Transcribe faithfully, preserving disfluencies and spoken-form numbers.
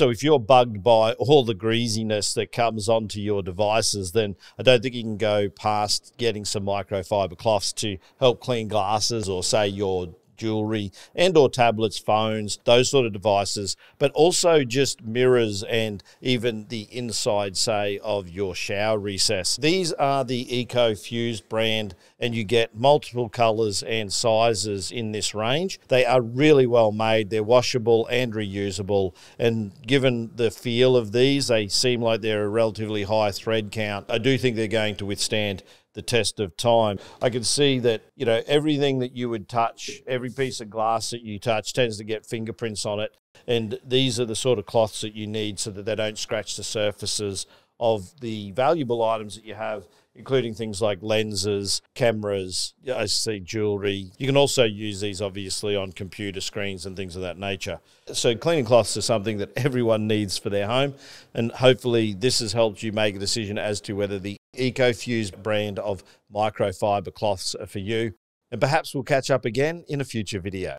So if you're bugged by all the greasiness that comes onto your devices, then I don't think you can go past getting some microfiber cloths to help clean glasses or, say, your jewelry and or tablets, phones, those sort of devices, but also just mirrors and even the inside, say, of your shower recess. These are the Eco-Fused brand, and you get multiple colors and sizes in this range. They are really well made. They're washable and reusable, and given the feel of these, they seem like they're a relatively high thread count. I do think they're going to withstand the test of time. I can see that, you know, everything that you would touch, every piece of glass that you touch tends to get fingerprints on it, and these are the sort of cloths that you need so that they don't scratch the surfaces of the valuable items that you have, including things like lenses, cameras, I see jewelry. You can also use these obviously on computer screens and things of that nature. So cleaning cloths are something that everyone needs for their home, and hopefully this has helped you make a decision as to whether the Eco-Fused brand of microfiber cloths are for you, and perhaps we'll catch up again in a future video.